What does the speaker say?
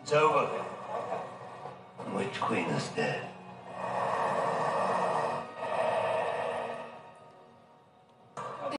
It's over. The Witch Queen is dead.